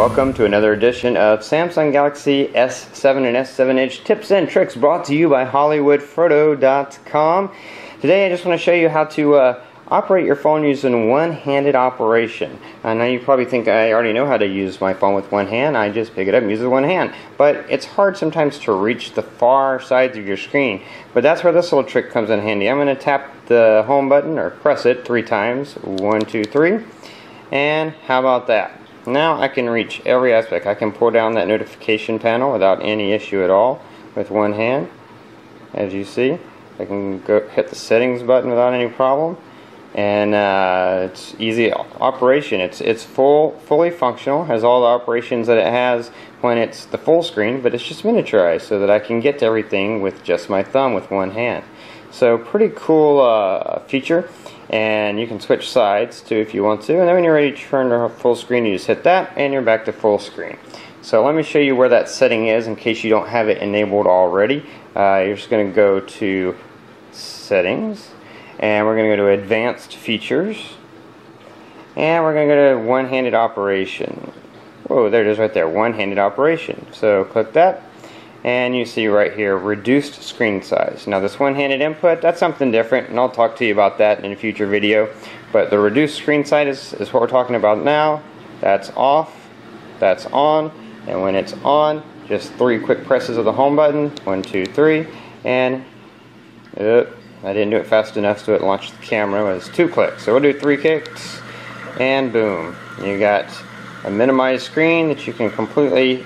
Welcome to another edition of Samsung Galaxy S7 and S7 Edge tips and tricks, brought to you by HollywoodFrodo.com. Today I just want to show you how to operate your phone using one-handed operation. Now you probably think I already know how to use my phone with one hand. I just pick it up and use it with one hand. But it's hard sometimes to reach the far sides of your screen. But that's where this little trick comes in handy. I'm going to tap the home button, or press it 3 times. 1, 2, 3. And how about that? Now I can reach every aspect. I can pull down that notification panel without any issue at all with one hand. As you see, I can go hit the settings button without any problem. And it's easy operation. It's fully functional, has all the operations that it has when it's the full screen, but it's just miniaturized so that I can get to everything with just my thumb with one hand. So pretty cool feature, and you can switch sides too if you want to, and then when you're ready to turn to full screen, you just hit that and you're back to full screen. So let me show you where that setting is in case you don't have it enabled already. You're just going to go to settings, and we're going to go to advanced features, and we're going to go to one-handed operation. Whoa, there it is right there, one-handed operation. So click that, and you see right here, reduced screen size. Now this one-handed input, that's something different, and I'll talk to you about that in a future video. But the reduced screen size is what we're talking about now. That's off, that's on, and when it's on, just 3 quick presses of the home button, 1, 2, 3, and I didn't do it fast enough, so it launched the camera. It was 2 clicks. So we'll do 3 kicks, and boom. You got a minimized screen that you can completely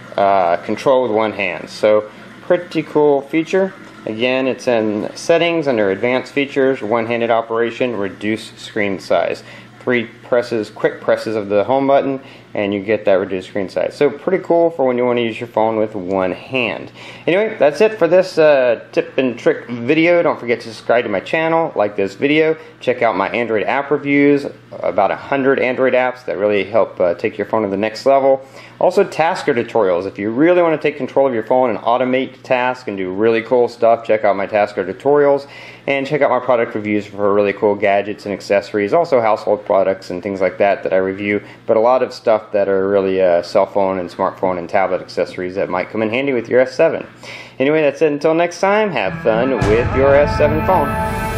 control with one hand. So pretty cool feature. Again, it's in settings under advanced features, one-handed operation, reduce screen size. 3 presses, quick presses of the home button, and you get that reduced screen size. So pretty cool for when you want to use your phone with one hand. Anyway, that's it for this tip and trick video. Don't forget to subscribe to my channel, like this video, check out my Android app reviews, about 100 Android apps that really help take your phone to the next level. Also, Tasker tutorials. If you really want to take control of your phone and automate tasks and do really cool stuff, check out my Tasker tutorials, and check out my product reviews for really cool gadgets and accessories, also household products and things like that that I review, but a lot of stuff that are really cell phone and smartphone and tablet accessories that might come in handy with your S7. Anyway, that's it. Until next time, have fun with your S7 phone.